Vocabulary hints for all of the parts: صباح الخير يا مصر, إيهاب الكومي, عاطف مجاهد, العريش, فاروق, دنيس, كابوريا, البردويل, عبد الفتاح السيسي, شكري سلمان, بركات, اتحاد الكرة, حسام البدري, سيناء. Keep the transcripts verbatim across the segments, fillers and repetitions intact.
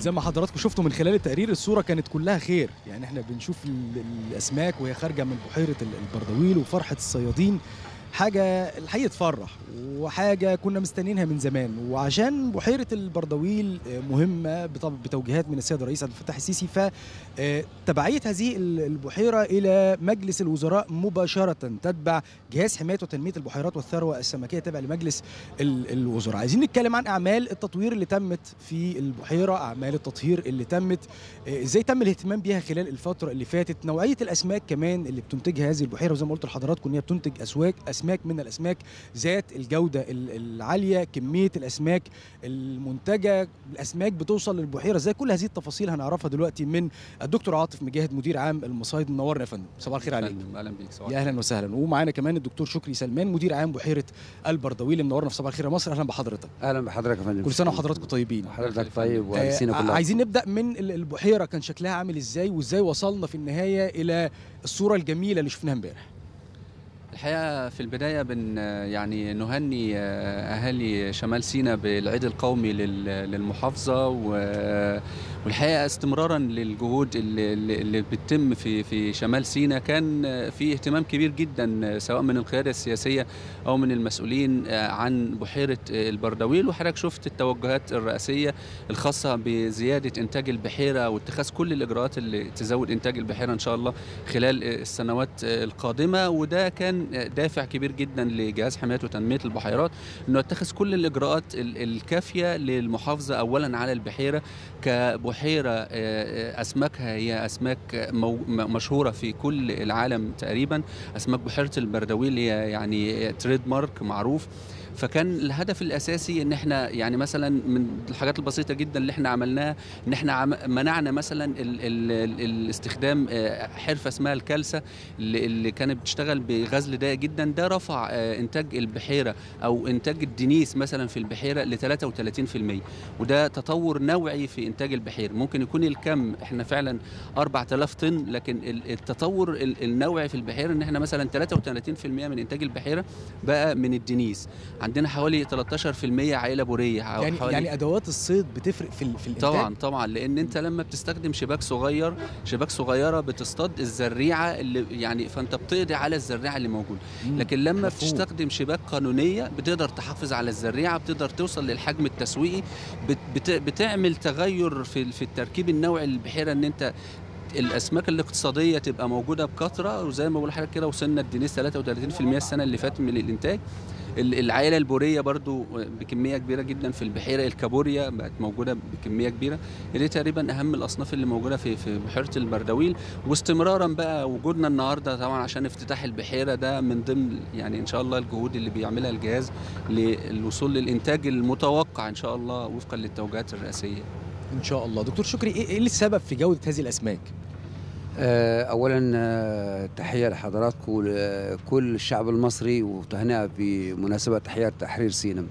زي ما حضراتكم شفتوا من خلال التقرير الصورة كانت كلها خير، يعني احنا بنشوف الأسماك وهي خارجة من بحيرة البردويل وفرحة الصيادين، حاجة الحقيقة تفرح وحاجة كنا مستنينها من زمان. وعشان بحيرة البردويل مهمة بتوجيهات من السيد الرئيس عبد الفتاح السيسي، فتبعية هذه البحيرة إلى مجلس الوزراء مباشرة تتبع جهاز حماية وتنمية البحيرات والثروة السمكية تابع لمجلس الوزراء. عايزين نتكلم عن أعمال التطوير اللي تمت في البحيرة، أعمال التطهير اللي تمت، إزاي تم الاهتمام بيها خلال الفترة اللي فاتت، نوعية الأسماك كمان اللي بتنتجها هذه البحيرة، وزي ما قلت لحضراتكم إن هي بتنتج أسواق أسماك من الأسماك ذات الجودة العالية، كمية الأسماك المنتجة، الأسماك بتوصل للبحيرة زي، كل هذه التفاصيل هنعرفها دلوقتي من الدكتور عاطف مجاهد مدير عام المصايد. منورنا يا فندم، صباح الخير عليك. أهلا بيك، صباح الخير. أهلا وسهلا. ومعانا كمان الدكتور شكري سلمان مدير عام بحيرة البردويل، منورنا في صباح الخير يا مصر. أهلا بحضرتك. أهلا بحضرتك يا فندم، كل سنة وحضراتكم طيبين. حضرتك طيب ولسينا كلها. عايزين نبدأ من البحيرة، كان شكلها عامل إزاي وإزاي وصلنا في النهاية إلى الصورة الجميلة اللي شفناها إمبارح؟ الحقيقة في البداية بن يعني نهني أهالي شمال سيناء بالعيد القومي للمحافظة، والحقيقة استمرارا للجهود اللي بتتم في في شمال سيناء كان في اهتمام كبير جدا سواء من القيادة السياسية أو من المسؤولين عن بحيرة البردويل. وحضرتك شفت التوجهات الرئاسية الخاصة بزيادة إنتاج البحيرة واتخاذ كل الإجراءات اللي تزود إنتاج البحيرة إن شاء الله خلال السنوات القادمة، وده كان دافع كبير جدا لجهاز حماية وتنمية البحيرات انه يتخذ كل الاجراءات الكافية للمحافظة اولا على البحيرة كبحيرة اسماكها هي اسماك مشهورة في كل العالم تقريبا، اسماك بحيرة البردويل هي يعني تريد مارك معروف. فكان الهدف الاساسي ان احنا يعني مثلا من الحاجات البسيطه جدا اللي احنا عملناها ان احنا منعنا مثلا ال ال الاستخدام حرفه اسمها الكلسه اللي كانت بتشتغل بغزل دقيق جدا، ده رفع انتاج البحيره او انتاج الدنيس مثلا في البحيره ل ثلاثة وثلاثين بالمئة، وده تطور نوعي في انتاج البحيره. ممكن يكون الكم احنا فعلا أربعة آلاف طن، لكن التطور النوعي في البحيره ان احنا مثلا ثلاثة وثلاثين بالمئة من انتاج البحيره بقى من الدنيس. عندنا حوالي ثلاثة عشر بالمئة عائله بوريه، يعني يعني ادوات الصيد بتفرق في في الانتاج طبعا طبعا، لان انت لما بتستخدم شباك صغير شباك صغيره بتصطاد الزريعه اللي يعني فانت بتقضي على الزريعه اللي موجوده، لكن لما مفهوم. بتستخدم شباك قانونيه بتقدر تحافظ على الزريعه، بتقدر توصل للحجم التسويقي، بت بت بتعمل تغير في في التركيب النوعي للبحيره ان انت الاسماك الاقتصاديه تبقى موجوده بكثره. وزي ما بقول لحضرتك كده وصلنا الدنيس ثلاثة وثلاثين بالمئة السنه اللي فاتت من الانتاج. العائله البوريه برضو بكميه كبيره جدا في البحيره، الكابوريا بقت موجوده بكميه كبيره، دي تقريبا اهم الاصناف اللي موجوده في في بحيره البردويل. واستمرارا بقى وجودنا النهارده طبعا عشان افتتاح البحيره ده من ضمن يعني ان شاء الله الجهود اللي بيعملها الجهاز للوصول للانتاج المتوقع ان شاء الله وفقا للتوجيهات الرئاسيه ان شاء الله. دكتور شكري، ايه السبب في جوده هذه الاسماك؟ اولا تحيه لحضراتكم ولكل الشعب المصري وتهنئه بمناسبه تحيات تحرير سيناء.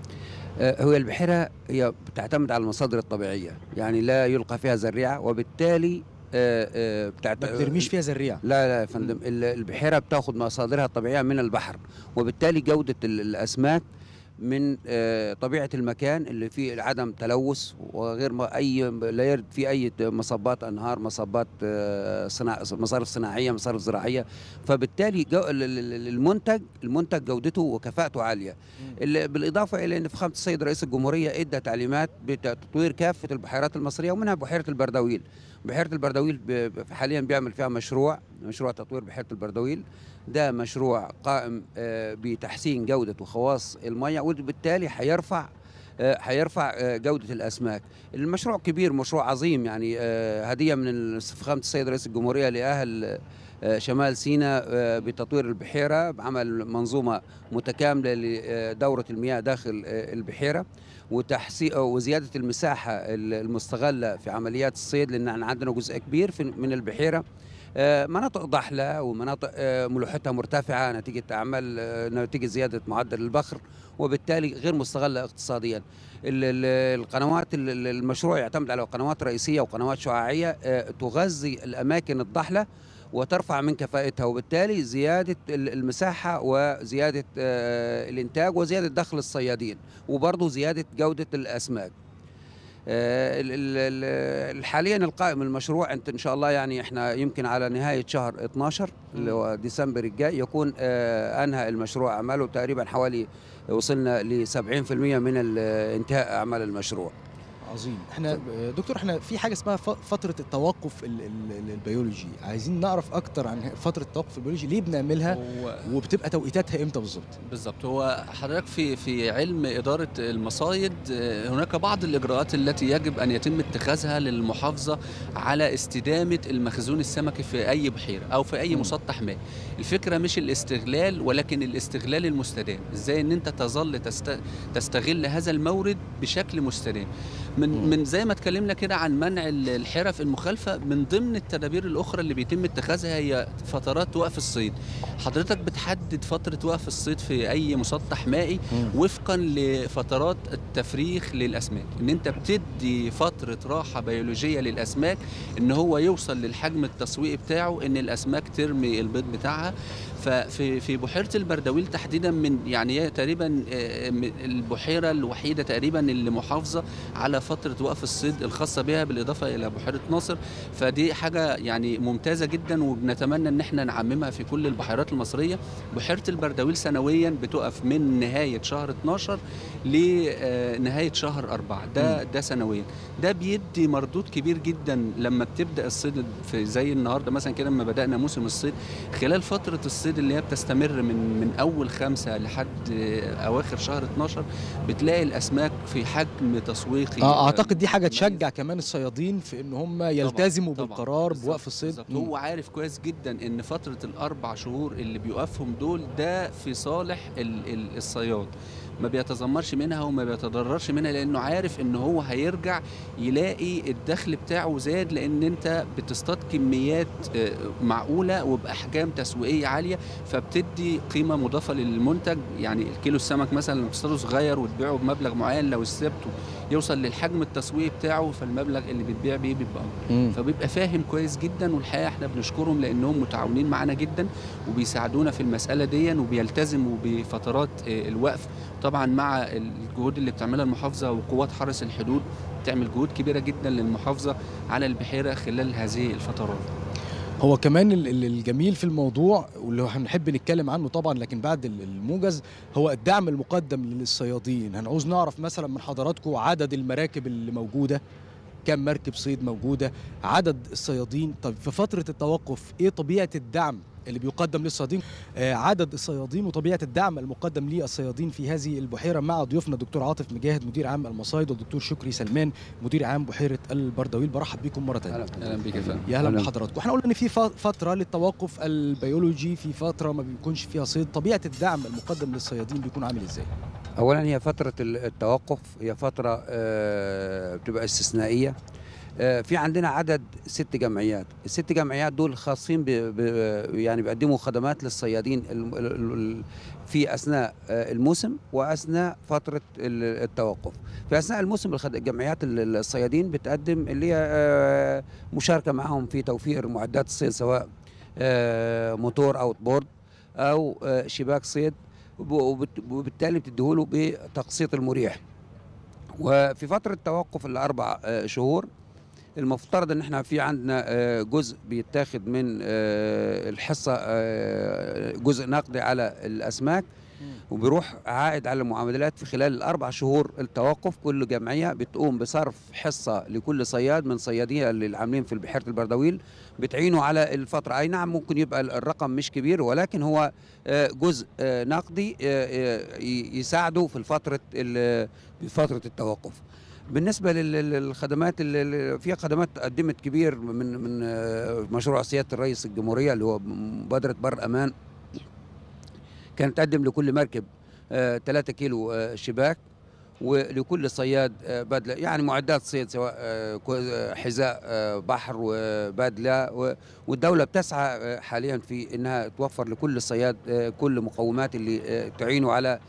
هو البحيره هي بتعتمد على المصادر الطبيعيه، يعني لا يلقى فيها زريعه وبالتالي بتاعت ما بترميش فيها زريعه. لا لا يا فندم، البحيره بتاخد مصادرها الطبيعيه من البحر، وبالتالي جوده الاسماك من طبيعه المكان اللي فيه عدم تلوث وغير ما اي لا يرد فيه اي مصبات انهار، مصبات صناع مصارف صناعيه، مصارف زراعيه، فبالتالي المنتج المنتج جودته وكفاءته عاليه. بالاضافه الى ان فخامه السيد رئيس الجمهوريه ادى تعليمات بتطوير كافه البحيرات المصريه ومنها بحيره البردويل. بحيره البردويل حاليا بيعمل فيها مشروع مشروع تطوير بحيره البردويل، ده مشروع قائم بتحسين جوده وخواص الميه، وبالتالي هيرفع هيرفع جوده الاسماك. المشروع كبير، مشروع عظيم، يعني هديه من فخامه السيد رئيس الجمهوريه لاهل شمال سيناء بتطوير البحيره بعمل منظومه متكامله لدوره المياه داخل البحيره وتحسين وزياده المساحه المستغله في عمليات الصيد، لان احنا عندنا جزء كبير من البحيره مناطق ضحله ومناطق ملوحتها مرتفعه نتيجه اعمال نتيجه زياده معدل البخر، وبالتالي غير مستغله اقتصاديا. القنوات المشروع يعتمد على قنوات رئيسيه وقنوات شعاعيه تغذي الاماكن الضحله وترفع من كفاءتها، وبالتالي زيادة المساحة وزيادة الإنتاج وزيادة دخل الصيادين وبرضه زيادة جودة الأسماك. حاليا القائم المشروع ان شاء الله يعني احنا يمكن على نهايه شهر اثناشر اللي هو ديسمبر الجاي يكون انهى المشروع اعماله، تقريبا حوالي وصلنا ل سبعين بالمئة من انتهاء اعمال المشروع. عظيم. احنا دكتور احنا في حاجه اسمها فتره التوقف البيولوجي، عايزين نعرف اكتر عن فتره التوقف البيولوجي، ليه بنعملها وبتبقى توقيتاتها امتى بالظبط؟ بالظبط، هو حضرتك في في علم اداره المصايد هناك بعض الاجراءات التي يجب ان يتم اتخاذها للمحافظه على استدامه المخزون السمكي في اي بحيره او في اي مسطح مائي. الفكره مش الاستغلال ولكن الاستغلال المستدام، ازاي ان انت تظل تستغل هذا المورد بشكل مستدام. من من زي ما اتكلمنا كده عن منع الحرف المخالفه، من ضمن التدابير الاخرى اللي بيتم اتخاذها هي فترات وقف الصيد. حضرتك بتحدد فتره وقف الصيد في اي مسطح مائي وفقا لفترات التفريخ للاسماك، ان انت بتدي فتره راحه بيولوجيه للاسماك ان هو يوصل للحجم التسويقي بتاعه، ان الاسماك ترمي البيض بتاعها. ففي في بحيره البردويل تحديدا من يعني تقريبا البحيره الوحيده تقريبا اللي محافظه على فترة وقف الصيد الخاصة بها، بالإضافة إلى بحيرة ناصر. فدي حاجة يعني ممتازة جدا وبنتمنى إن احنا نعممها في كل البحيرات المصرية. بحيرة البردويل سنويا بتقف من نهاية شهر اثناشر لنهاية شهر أربعة، ده ده سنويا. ده بيدي مردود كبير جدا لما بتبدأ الصيد في زي النهارده مثلا كده، لما بدأنا موسم الصيد خلال فترة الصيد اللي هي بتستمر من من أول خمسة لحد أواخر شهر اثناشر بتلاقي الأسماك في حجم تسويقي. آه اعتقد دي حاجه تشجع كمان الصيادين في ان هم يلتزموا طبعًا بالقرار بوقف الصيد. هو عارف كويس جدا ان فتره الاربع شهور اللي بيوقفهم دول ده في صالح الصياد، ما بيتذمرش منها وما بيتضررش منها، لانه عارف ان هو هيرجع يلاقي الدخل بتاعه زاد، لان انت بتصطاد كميات معقوله وباحجام تسويقيه عاليه، فبتدي قيمه مضافه للمنتج. يعني الكيلو السمك مثلا لما بتصطاده صغير وتبيعه بمبلغ معين، لو سبته يوصل للحجم التسويقي بتاعه فالمبلغ اللي بتبيع بيه بيبقى اكبر، فبيبقى فاهم كويس جدا. والحقيقه احنا بنشكرهم لانهم متعاونين معانا جدا وبيساعدونا في المساله دي وبيلتزموا بفترات الوقف. طبعا مع الجهود اللي بتعملها المحافظه وقوات حرس الحدود بتعمل جهود كبيره جدا للمحافظه على البحيره خلال هذه الفترات. هو كمان الجميل في الموضوع واللي هنحب نتكلم عنه طبعا لكن بعد الموجز، هو الدعم المقدم للصيادين. هنعوز نعرف مثلا من حضراتكم عدد المراكب اللي موجوده، كم مركب صيد موجوده، عدد الصيادين. طب في فتره التوقف ايه طبيعه الدعم اللي بيقدم للصيادين، عدد الصيادين وطبيعه الدعم المقدم للصيادين في هذه البحيره، مع ضيوفنا الدكتور عاطف مجاهد مدير عام المصايد والدكتور شكري سلمان مدير عام بحيره البردويل. برحب بكم مره ثانيه. اهلا بيك يا فندم. يا اهلا بحضراتكم. احنا قلنا ان في فتره للتوقف البيولوجي، في فتره ما بيكونش فيها صيد، طبيعه الدعم المقدم للصيادين بيكون عامل ازاي؟ اولا هي فتره التوقف هي فتره بتبقى استثنائيه. في عندنا عدد ست جمعيات، الست جمعيات دول خاصين ب يعني بيقدموا خدمات للصيادين في اثناء الموسم واثناء فتره التوقف. في اثناء الموسم الجمعيات الصيادين بتقدم اللي هي مشاركه معهم في توفير معدات الصيد سواء موتور اوت بورد او شباك صيد، وبالتالي بتديهوله بتقسيط المريح. وفي فتره توقف الاربع شهور المفترض ان احنا في عندنا جزء بيتاخد من الحصه، جزء نقدي على الاسماك وبيروح عائد على المعاملات. في خلال الاربع شهور التوقف كل جمعيه بتقوم بصرف حصه لكل صياد من صياديها اللي عاملين في بحيره البردويل، بتعينوا على الفتره. اي نعم ممكن يبقى الرقم مش كبير ولكن هو جزء نقدي يساعده في فتره فتره التوقف. بالنسبه للخدمات، في خدمات قدمت كبير من من مشروع سياده الرئيس الجمهوريه اللي هو مبادره بر امان، كانت تقدم لكل مركب ثلاثة كيلو شباك ولكل صياد بدله، يعني معدات صيد سواء حذاء بحر وبدله. والدوله بتسعى حاليا في انها توفر لكل صياد كل مقومات اللي تعينه على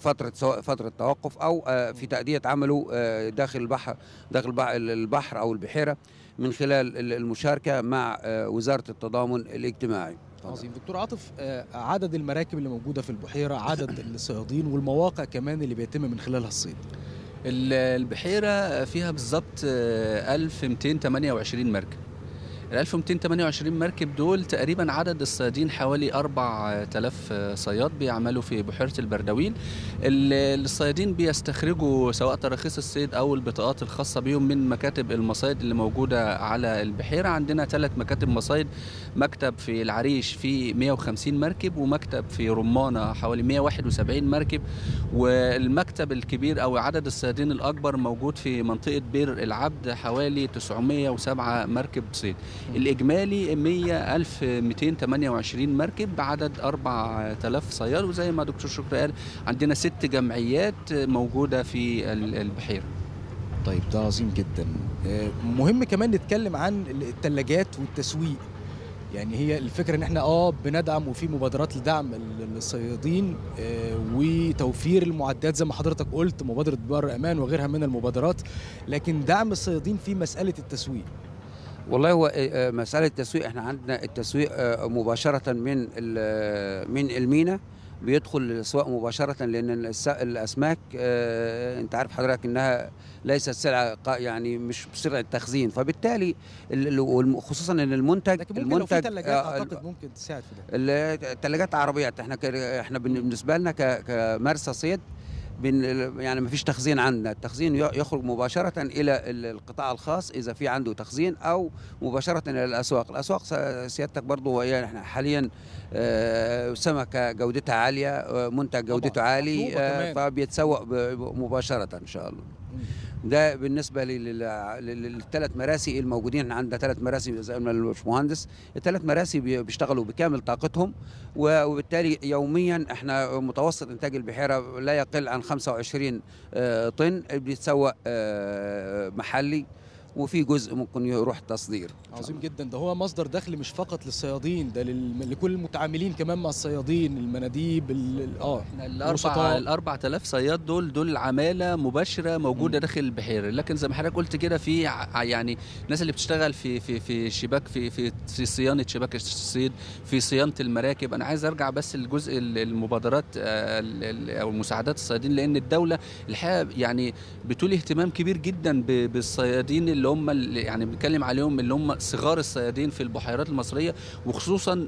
فتره سواء فتره توقف او في تأدية عمله داخل البحر داخل البحر او البحيره من خلال المشاركه مع وزاره التضامن الاجتماعي. عظيم. دكتور عاطف، عدد المراكب اللي موجوده في البحيره، عدد الصيادين والمواقع كمان اللي بيتم من خلالها الصيد. البحيرة فيها بالظبط ألف ومئتين وثمانية وعشرين مركب. ال ألف ومئتين وثمانية وعشرين مركب دول تقريبا عدد الصيادين حوالي أربعة آلاف صياد بيعملوا في بحيرة البردويل. الصيادين بيستخرجوا سواء تراخيص الصيد أو البطاقات الخاصة بيهم من مكاتب المصايد اللي موجودة على البحيرة. عندنا ثلاث مكاتب مصايد، مكتب في العريش في مئة وخمسين مركب، ومكتب في رمانة حوالي مئة وواحد وسبعين مركب، والمكتب الكبير أو عدد الصيادين الأكبر موجود في منطقة بير العبد حوالي تسعمئة وسبعة مركب صيد. الإجمالي ألف ومئتين وثمانية وعشرين مركب بعدد أربعة آلاف صياد، وزي ما دكتور شكري قال عندنا ست جمعيات موجودة في البحيرة. طيب ده عظيم جدا. مهم كمان نتكلم عن الثلاجات والتسويق. يعني هي الفكرة ان احنا اه بندعم وفي مبادرات لدعم الصيادين وتوفير المعدات زي ما حضرتك قلت، مبادرة بر أمان وغيرها من المبادرات، لكن دعم الصيادين في مسألة التسويق. والله هو مسألة التسويق، احنا عندنا التسويق مباشرة من من المينا بيدخل الاسواق مباشرة، لأن الأسماك أنت عارف حضرتك إنها ليست سلعة، يعني مش بسرعة تخزين، فبالتالي خصوصا إن المنتج لكن ممكن المنتج لو في تلاجات أعتقد ممكن تساعد في ده. التلاجات عربية احنا احنا بالنسبة لنا كمرسى صيد يعني ما فيش تخزين عندنا، التخزين يخرج مباشرة إلى القطاع الخاص إذا في عنده تخزين، أو مباشرة إلى الأسواق. الأسواق سيادتك برضو هي يعني إحنا حاليا سمكة جودتها عالية، منتج جودته عالي، فبيتسوق مباشرة إن شاء الله. ده بالنسبه للثلاث مراسي الموجودين. احنا عندنا ثلاث مراسي زي ما الباشمهندس، الثلاث مراسي بيشتغلوا بكامل طاقتهم، وبالتالي يوميا احنا متوسط انتاج البحيره لا يقل عن خمسة وعشرين طن بيتسوق محلي، وفي جزء ممكن يروح تصدير. عظيم جدا. ده هو مصدر دخل مش فقط للصيادين، ده لكل المتعاملين كمان مع الصيادين، المناديب اه الاربع الاربع آلاف صياد دول دول عماله مباشره موجوده م. داخل البحيره. لكن زي ما حضرتك قلت كده في يعني الناس اللي بتشتغل في في في شباك في في في صيانه شباك الصيد، في صيانه المراكب. انا عايز ارجع بس لجزء المبادرات او المساعدات الصيادين، لان الدوله الحقيقه يعني بتولي اهتمام كبير جدا بالصيادين اللي هم اللي يعني بنتكلم عليهم اللي هم صغار الصيادين في البحيرات المصريه، وخصوصا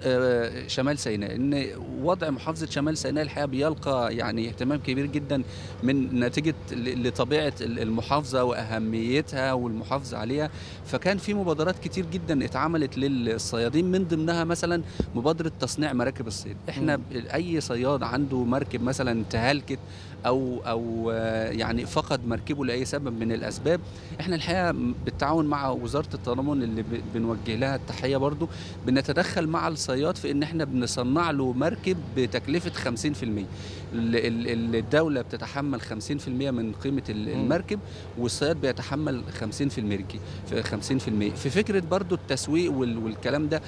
شمال سيناء. ان وضع محافظه شمال سيناء الحقيقه بيلقى يعني اهتمام كبير جدا من نتيجه لطبيعه المحافظه واهميتها والمحافظه عليها. فكان في مبادرات كتير جدا اتعملت للصيادين، من ضمنها مثلا مبادره تصنيع مراكب الصيد. احنا اي صياد عنده مركب مثلا تهالكت او او يعني فقد مركبه لاي سبب من الاسباب، احنا الحقيقه بالتعاون مع وزاره التضامن اللي بنوجه لها التحيه برضو بنتدخل مع الصياد في ان احنا بنصنع له مركب بتكلفه خمسين بالمئة. الدوله بتتحمل خمسين بالمئة من قيمه المركب، والصياد بيتحمل خمسين بالمئة. في فكره برضو التسويق والكلام ده،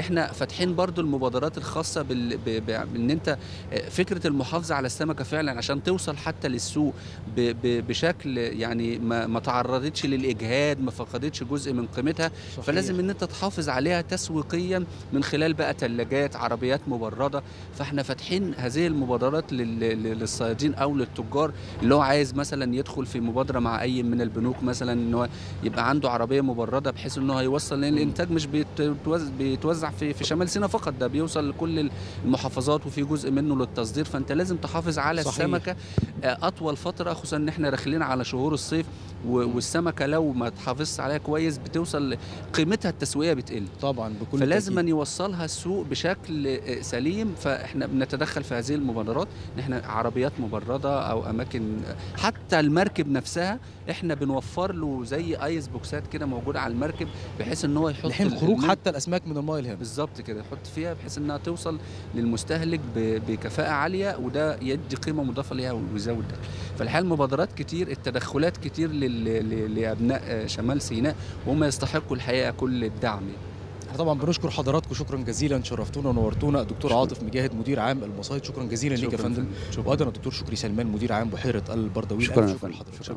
احنا فاتحين برضو المبادرات الخاصه بان انت فكره المحافظه على السمكه فعلا عشان توصل حتى للسوق بشكل يعني ما تعرضتش للاجهاد، ما فقدتش جزء من قيمتها. صحيح. فلازم ان انت تحافظ عليها تسويقيا من خلال بقى ثلاجات، عربيات مبرده. فاحنا فاتحين هذه المبادرات للصيادين او للتجار اللي هو عايز مثلا يدخل في مبادره مع اي من البنوك مثلا، ان هو يبقى عنده عربيه مبرده بحيث ان هو هيوصل، لان الانتاج مش بيتوزع في في شمال سيناء فقط، ده بيوصل لكل المحافظات وفي جزء منه للتصدير. فانت لازم تحافظ على صحيح. السمكه اطول فتره، خصوصا ان احنا داخلين على شهور الصيف، والسمكه لو ما تحافظش عليها كويس بتوصل قيمتها التسويقيه بتقل طبعا بكل، فلازم أن يوصلها السوق بشكل سليم. فاحنا بنتدخل في هذه المبادرات ان احنا عربيات مبرده او اماكن، حتى المركب نفسها احنا بنوفر له زي ايس بوكسات كده موجوده على المركب، بحيث ان هو يحط لحين خروج حتى الاسماك من المايه الهامه بالظبط كده يحط فيها، بحيث انها توصل للمستهلك بكفاءه عاليه، وده يدي قيمه مضافه ليها ويزود ده. فالحقيقه المبادرات كتير، التدخلات كتير لابناء شمال سيناء، وهم يستحقوا الحقيقه كل الدعم. احنا طبعا بنشكر حضراتكم شكرا جزيلا، شرفتونا ونورتونا. دكتور عاطف مجاهد مدير عام المصايد، شكرا جزيلا ليك يا فندم. وادنا دكتور شكري سلمان مدير عام بحيره البردويل، شكرا لحضرتك.